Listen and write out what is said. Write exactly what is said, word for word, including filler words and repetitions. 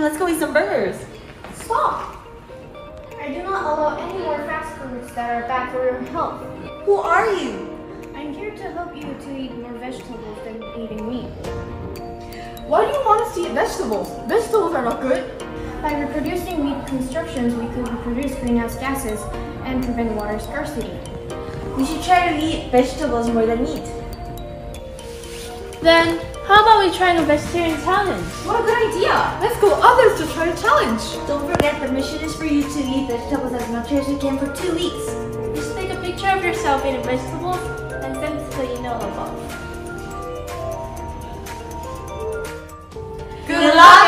Let's go eat some burgers. Stop! I do not allow any more fast foods that are bad for your health. Who are you? I'm here to help you to eat more vegetables than eating meat. Why do you want us to eat vegetables? Vegetables are not good. By reproducing meat constructions, we could reproduce greenhouse gases and prevent water scarcity. We should try to eat vegetables more than meat. Then, how about we try a vegetarian challenge? What a good idea! Let's go others to try a challenge! Don't forget, the mission is for you to eat vegetables as much as you can for two weeks. Just take a picture of yourself eating vegetables and send it to you know about. Good luck!